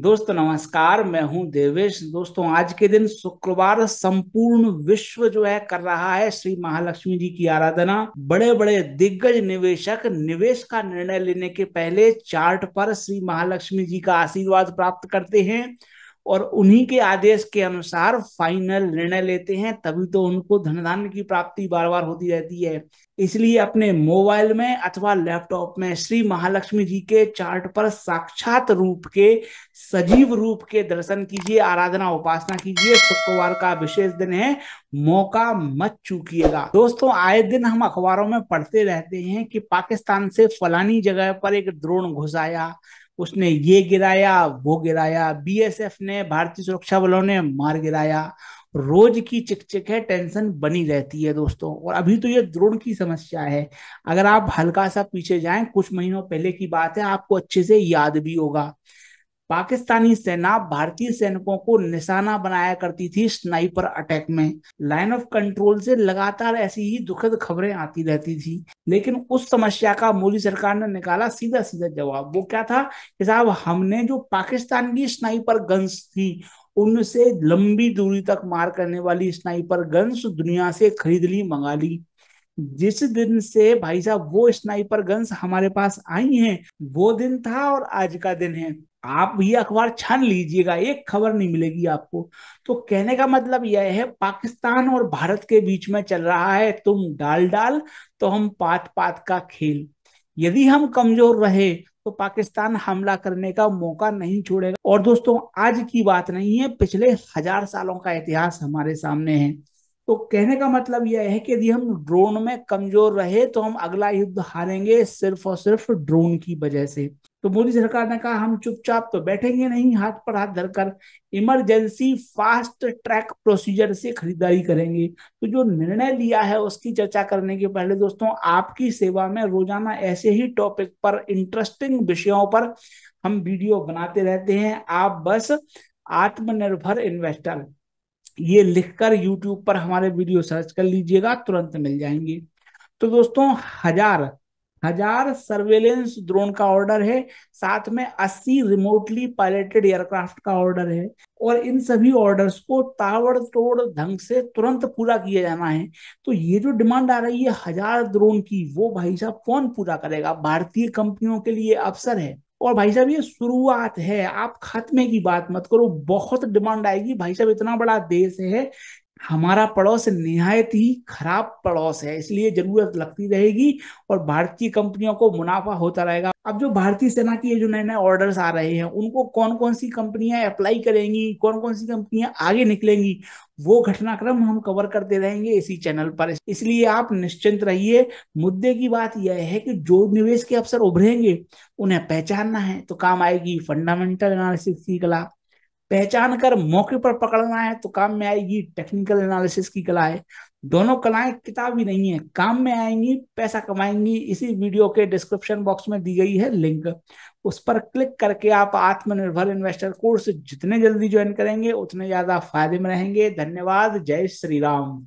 दोस्तों नमस्कार, मैं हूं देवेश। दोस्तों आज के दिन शुक्रवार संपूर्ण विश्व जो है कर रहा है श्री महालक्ष्मी जी की आराधना। बड़े बड़े दिग्गज निवेशक निवेश का निर्णय लेने के पहले चार्ट पर श्री महालक्ष्मी जी का आशीर्वाद प्राप्त करते हैं और उन्हीं के आदेश के अनुसार फाइनल निर्णय लेते हैं, तभी तो उनको धनधान्य की प्राप्ति बार बार होती रहती है। इसलिए अपने मोबाइल में अथवा लैपटॉप में श्री महालक्ष्मी जी के चार्ट पर साक्षात रूप के सजीव रूप के दर्शन कीजिए, आराधना उपासना कीजिए। शुक्रवार का विशेष दिन है, मौका मत चूकिएगा। दोस्तों आए दिन हम अखबारों में पढ़ते रहते हैं कि पाकिस्तान से फलानी जगह पर एक ड्रोन घुस आया, उसने ये गिराया वो गिराया, बीएसएफ ने भारतीय सुरक्षा बलों ने मार गिराया। रोज की चिकचिक है, टेंशन बनी रहती है दोस्तों। और अभी तो ये ड्रोन की समस्या है, अगर आप हल्का सा पीछे जाएं, कुछ महीनों पहले की बात है, आपको अच्छे से याद भी होगा। पाकिस्तानी सेना भारतीय सैनिकों को निशाना बनाया करती थी स्नाइपर अटैक में। लाइन ऑफ कंट्रोल से लगातार ऐसी ही दुखद खबरें आती रहती थी, लेकिन उस समस्या का मोदी सरकार ने निकाला सीधा सीधा जवाब। वो क्या था कि साहब, हमने जो पाकिस्तान की स्नाइपर गन्स थी उनसे लंबी दूरी तक मार करने वाली स्नाइपर गन्स दुनिया से खरीद ली, मंगा ली। जिस दिन से भाई साहब वो स्नाइपर गन्स हमारे पास आई हैं, वो दिन था और आज का दिन है। आप ये अखबार छान लीजिएगा, एक खबर नहीं मिलेगी आपको। तो कहने का मतलब यह है, पाकिस्तान और भारत के बीच में चल रहा है तुम डाल डाल तो हम पात पात का खेल। यदि हम कमजोर रहे तो पाकिस्तान हमला करने का मौका नहीं छोड़ेगा। और दोस्तों आज की बात नहीं है, पिछले 1000 सालों का इतिहास हमारे सामने है। तो कहने का मतलब यह है कि यदि हम ड्रोन में कमजोर रहे तो हम अगला युद्ध हारेंगे सिर्फ और सिर्फ ड्रोन की वजह से। तो मोदी सरकार ने कहा हम चुपचाप तो बैठेंगे नहीं, हाथ पर हाथ धरकर इमरजेंसी फास्ट ट्रैक प्रोसीजर से खरीदारी करेंगे। तो जो निर्णय लिया है उसकी चर्चा करने के पहले दोस्तों आपकी सेवा में रोजाना ऐसे ही टॉपिक पर, इंटरेस्टिंग विषयों पर हम वीडियो बनाते रहते हैं। आप बस आत्मनिर्भर इन्वेस्टर ये लिखकर YouTube पर हमारे वीडियो सर्च कर लीजिएगा, तुरंत मिल जाएंगे। तो दोस्तों हजार सर्वेलेंस ड्रोन का ऑर्डर है, साथ में 80 रिमोटली पायलटेड एयरक्राफ्ट का ऑर्डर है और इन सभी ऑर्डर्स को ताबड़तोड़ ढंग से तुरंत पूरा किया जाना है। तो ये जो डिमांड आ रही है 1000 ड्रोन की, वो भाई साहब कौन पूरा करेगा? भारतीय कंपनियों के लिए अवसर है। और भाई साहब ये शुरुआत है, आप खात्मे की बात मत करो, बहुत डिमांड आएगी। भाई साहब इतना बड़ा देश है, हमारा पड़ोस निहायत ही खराब पड़ोस है, इसलिए जरूरत लगती रहेगी और भारतीय कंपनियों को मुनाफा होता रहेगा। अब जो भारतीय सेना की जो नए नए ऑर्डर्स आ रहे हैं, उनको कौन कौन सी कंपनियां अप्लाई करेंगी, कौन कौन सी कंपनियां आगे निकलेंगी, वो घटनाक्रम हम कवर करते रहेंगे इसी चैनल पर। इसलिए आप निश्चिंत रहिए। मुद्दे की बात यह है कि जो निवेश के अवसर उभरेंगे उन्हें पहचानना है, तो काम आएगी फंडामेंटल एनालिसिस की कला। पहचान कर मौके पर पकड़ना है तो काम में आएगी टेक्निकल एनालिसिस की कलाएं। दोनों कलाएं किताब ही नहीं है, काम में आएंगी, पैसा कमाएंगी। इसी वीडियो के डिस्क्रिप्शन बॉक्स में दी गई है लिंक, उस पर क्लिक करके आप आत्मनिर्भर इन्वेस्टर कोर्स जितने जल्दी ज्वाइन करेंगे उतने ज्यादा फायदे में रहेंगे। धन्यवाद, जय श्री राम।